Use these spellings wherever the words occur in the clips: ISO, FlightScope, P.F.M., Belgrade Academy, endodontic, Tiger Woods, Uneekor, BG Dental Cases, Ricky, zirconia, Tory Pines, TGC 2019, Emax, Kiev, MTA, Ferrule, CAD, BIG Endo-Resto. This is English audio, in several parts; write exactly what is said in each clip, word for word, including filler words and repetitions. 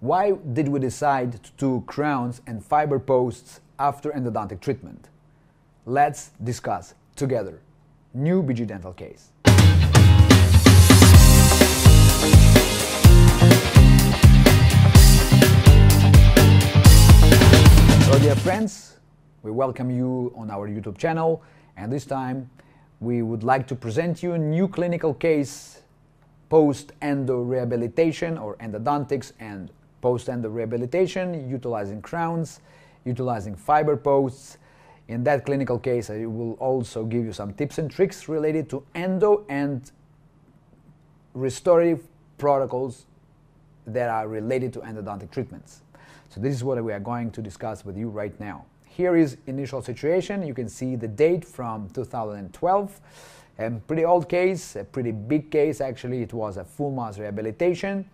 Why did we decide to do crowns and fiber posts after endodontic treatment? Let's discuss together. New B G Dental case. So dear friends, we welcome you on our YouTube channel, and this time we would like to present you a new clinical case post-endo rehabilitation or endodontics and post-endo rehabilitation, utilizing crowns, utilizing fiber posts. In that clinical case, I will also give you some tips and tricks related to endo and restorative protocols that are related to endodontic treatments. So this is what we are going to discuss with you right now. Here is initial situation. You can see the date from two thousand twelve. A pretty old case, a pretty big case actually. It was a full mass rehabilitation.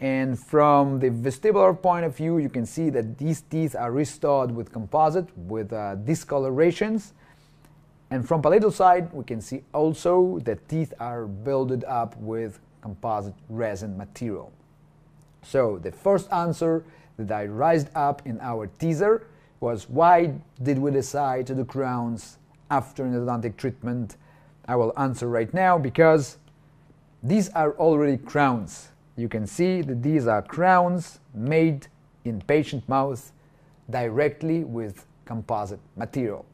And from the vestibular point of view, you can see that these teeth are restored with composite, with uh, discolorations. And from palatal side, we can see also that teeth are built up with composite resin material. So the first answer that I raised up in our teaser was, why did we decide to do crowns after endodontic treatment? I will answer right now, because these are already crowns. You can see that these are crowns made in patient mouth directly with composite material.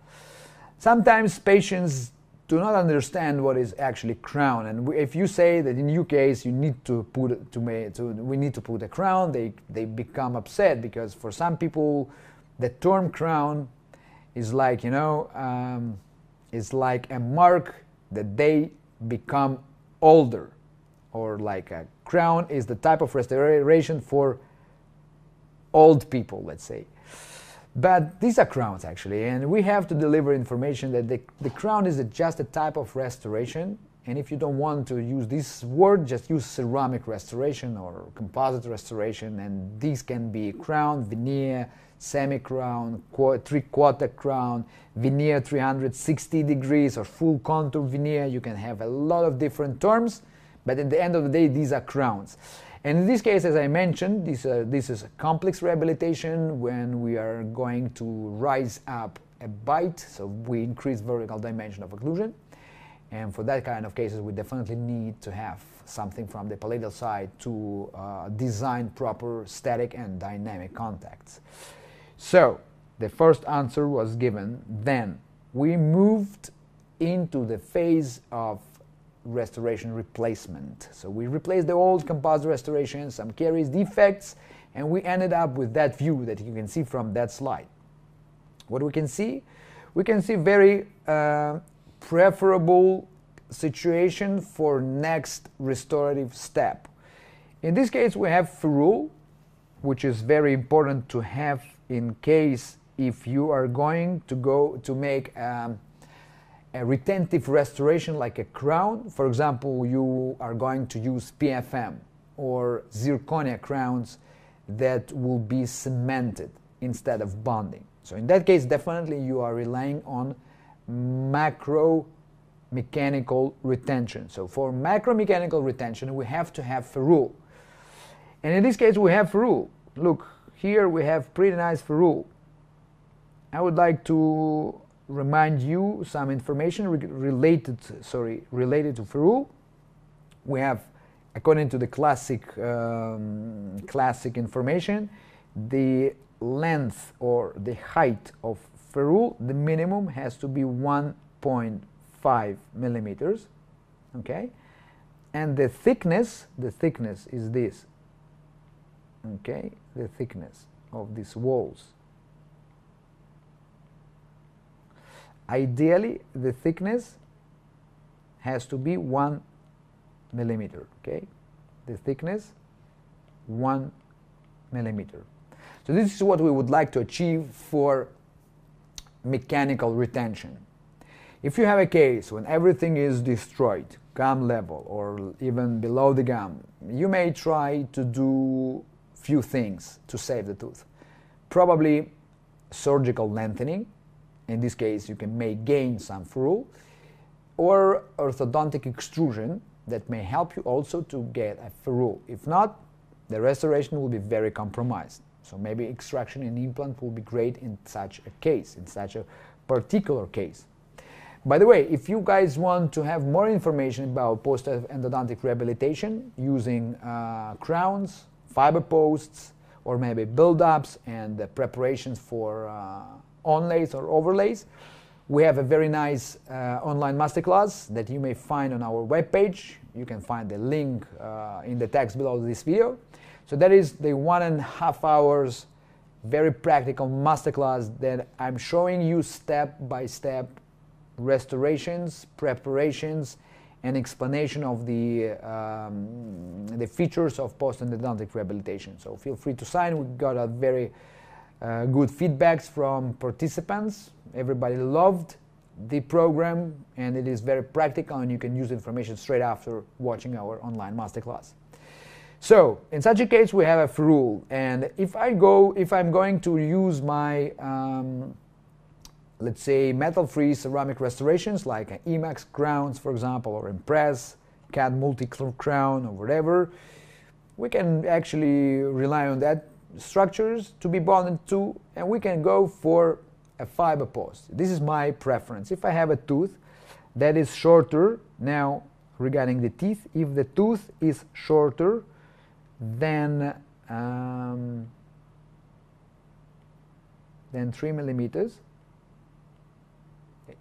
Sometimes patients do not understand what is actually crown, and if you say that in your case you need to put to, to we need to put a crown, they they become upset, because for some people the term crown is like, you know, um, is like a mark that they become older, or like a crown is the type of restoration for old people, let's say. But these are crowns actually, and we have to deliver information that the, the crown is just a type of restoration, and if you don't want to use this word, just use ceramic restoration or composite restoration, and these can be crown, veneer, semi-crown, three-quarter crown, veneer three hundred sixty degrees or full contour veneer. You can have a lot of different terms, but at the end of the day, these are crowns. And in this case, as I mentioned, this, uh, this is a complex rehabilitation when we are going to rise up a bite, so we increase vertical dimension of occlusion. And for that kind of cases, we definitely need to have something from the palatal side to uh, design proper static and dynamic contacts. So the first answer was given. Then we moved into the phase of restoration replacement. So we replaced the old composite restoration, some caries, defects, and we ended up with that view that you can see from that slide. What we can see? We can see very uh, preferable situation for next restorative step. In this case, we have ferrule, which is very important to have in case if you are going to go to make um, a retentive restoration like a crown. For example, you are going to use P F M or zirconia crowns that will be cemented instead of bonding. So in that case, definitely you are relying on macro mechanical retention. So for macro mechanical retention, we have to have ferrule. And in this case, we have ferrule. Look, here we have pretty nice ferrule. I would like to remind you some information related sorry related to ferrule. We have, according to the classic um, classic information, the length or the height of ferrule, the minimum has to be one point five millimeters, okay, and the thickness the thickness is this, okay, the thickness of these walls. Ideally, the thickness has to be one millimeter, okay? The thickness, one millimeter. So this is what we would like to achieve for mechanical retention. If you have a case when everything is destroyed, gum level or even below the gum, you may try to do few things to save the tooth. Probably surgical lengthening. In this case, you can may gain some ferrule, or orthodontic extrusion that may help you also to get a ferrule. If not, the restoration will be very compromised. So maybe extraction and implant will be great in such a case, in such a particular case. By the way, if you guys want to have more information about post-endodontic rehabilitation using uh, crowns, fiber posts, or maybe build-ups and the preparations for uh, onlays or overlays, we have a very nice uh, online masterclass that you may find on our webpage. You can find the link uh, in the text below this video. So that is the one and a half hours very practical masterclass that I'm showing you step by step restorations, preparations, and explanation of the, um, the features of post-endodontic rehabilitation. So feel free to sign. We got a very uh, good feedbacks from participants. Everybody loved the program, and it is very practical, and you can use information straight after watching our online masterclass. So in such a case, we have a ferrule, and if I go, if I'm going to use my, um, let's say, metal-free ceramic restorations like Emax crowns, for example, or Impress, C A D multi-crown, or whatever, we can actually rely on that structures to be bonded to, and we can go for a fiber post. This is my preference. If I have a tooth that is shorter, now regarding the teeth, if the tooth is shorter, Then, um, then three millimeters.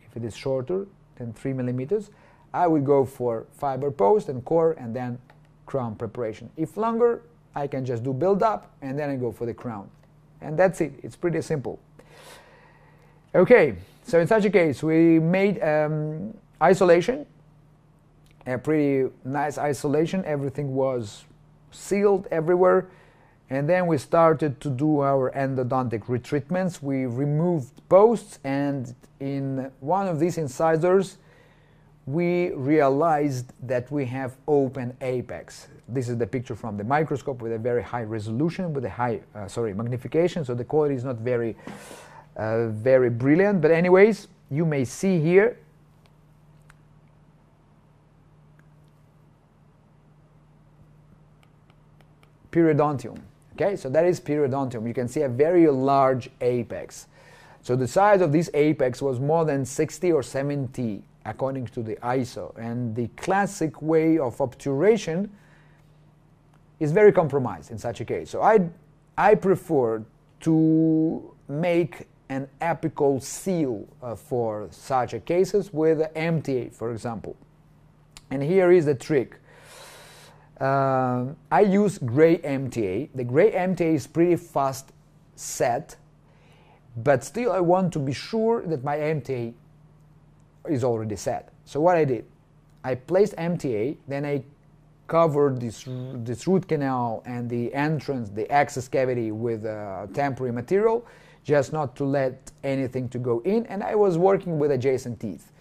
If it is shorter than three millimeters, I will go for fiber post and core, and then crown preparation. If longer, I can just do build up, and then I go for the crown, and that's it. It's pretty simple. Okay, so in such a case, we made um, isolation, a pretty nice isolation. Everything was sealed everywhere, and then we started to do our endodontic retreatments. We removed posts, and in one of these incisors we realized that we have open apex. This is the picture from the microscope with a very high resolution, with a high uh, sorry magnification, so the quality is not very uh, very brilliant, but anyways, you may see here periodontium. Okay, so that is periodontium. You can see a very large apex. So the size of this apex was more than sixty or seventy according to the I S O, and the classic way of obturation is very compromised in such a case. So I, I prefer to make an apical seal uh, for such a cases with M T A, for example. And here is the trick. Uh, I use gray M T A. The gray M T A is pretty fast set, but still I want to be sure that my M T A is already set. So what I did, I placed M T A, then I covered this, this root canal and the entrance, the access cavity with uh, temporary material, just not to let anything to go in, and I was working with adjacent teeth.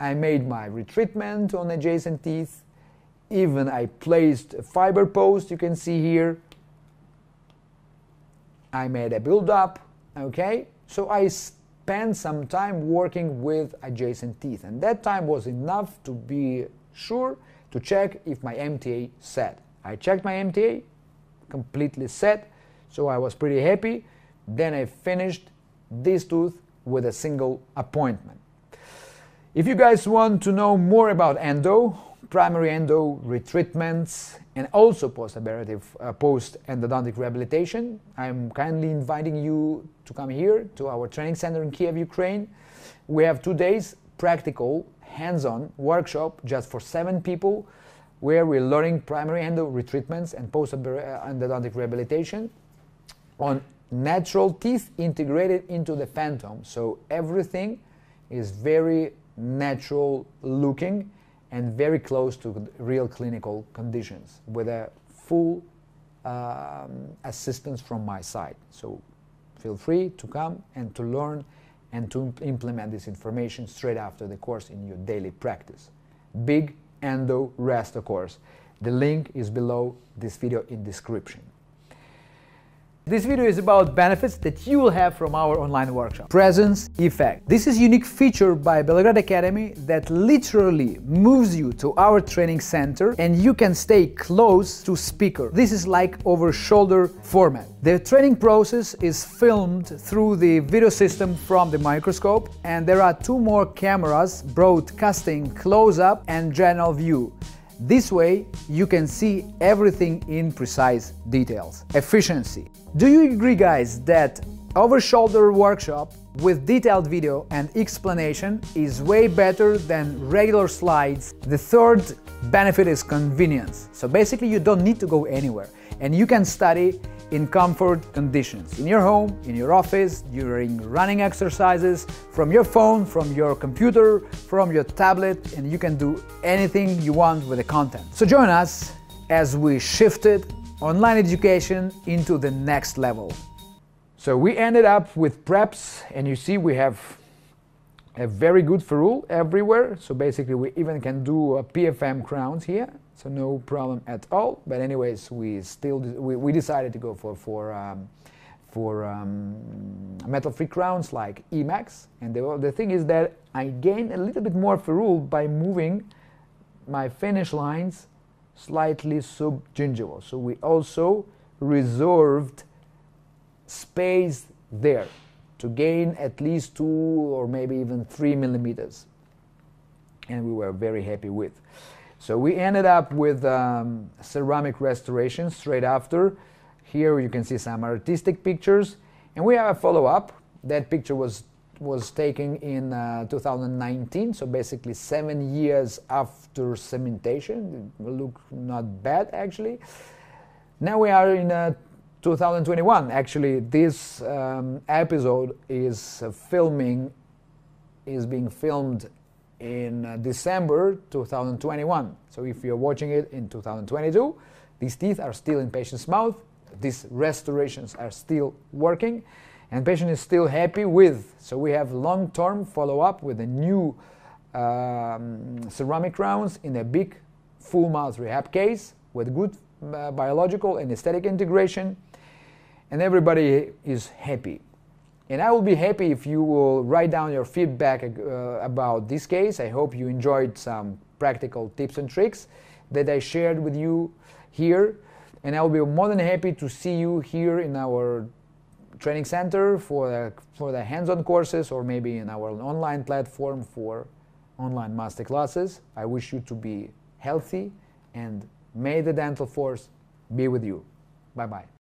I made my retreatment on adjacent teeth. Even I placed a fiber post, you can see here. I made a build-up, okay? So I spent some time working with adjacent teeth, and that time was enough to be sure to check if my M T A set. I checked my M T A, completely set, so I was pretty happy. Then I finished this tooth with a single appointment. If you guys want to know more about endo, primary endo retreatments, and also post-operative uh, post-endodontic rehabilitation, I'm kindly inviting you to come here to our training center in Kiev, Ukraine. We have two days practical, hands-on workshop just for seven people, where we're learning primary endo retreatments and post-endodontic rehabilitation on natural teeth integrated into the phantom. So everything is very natural looking and very close to real clinical conditions, with a full um, assistance from my side. So feel free to come and to learn and to implement this information straight after the course in your daily practice. Big Endo Resto course. The link is below this video in description. This video is about benefits that you will have from our online workshop. Presence effect. This is a unique feature by Belgrade Academy that literally moves you to our training center and you can stay close to speaker. This is like over-shoulder format. The training process is filmed through the video system from the microscope, and there are two more cameras broadcasting close-up and general view. This way, you can see everything in precise details. Efficiency. Do you agree, guys, that over-shoulder workshop with detailed video and explanation is way better than regular slides? The third benefit is convenience. So basically, you don't need to go anywhere, and you can study in comfort conditions, in your home, in your office, during running exercises, from your phone, from your computer, from your tablet, and you can do anything you want with the content. So join us as we shifted online education into the next level. So we ended up with preps, and you see we have a very good ferrule everywhere, so basically we even can do a P F M crowns here, so no problem at all. But anyways, we still we, we decided to go for for um, for um, metal-free crowns like Emax, and the the thing is that I gained a little bit more ferrule by moving my finish lines slightly subgingival, so we also reserved space there to gain at least two or maybe even three millimeters, and we were very happy with. So we ended up with um, ceramic restoration straight after. Here you can see some artistic pictures, and we have a follow-up. That picture was was taken in uh, two thousand nineteen, so basically seven years after cementation. It will look not bad actually. Now we are in a two thousand twenty-one. Actually, this um, episode is uh, filming is being filmed in uh, December two thousand twenty-one. So if you're watching it in two thousand twenty-two, these teeth are still in patient's mouth, these restorations are still working, and patient is still happy with. So we have long-term follow-up with the new um, ceramic crowns in a big full mouth rehab case with good uh, biological and aesthetic integration. And everybody is happy. And I will be happy if you will write down your feedback uh, about this case. I hope you enjoyed some practical tips and tricks that I shared with you here. And I will be more than happy to see you here in our training center for the, for the hands-on courses, or maybe in our online platform for online masterclasses. I wish you to be healthy, and may the dental force be with you. Bye-bye.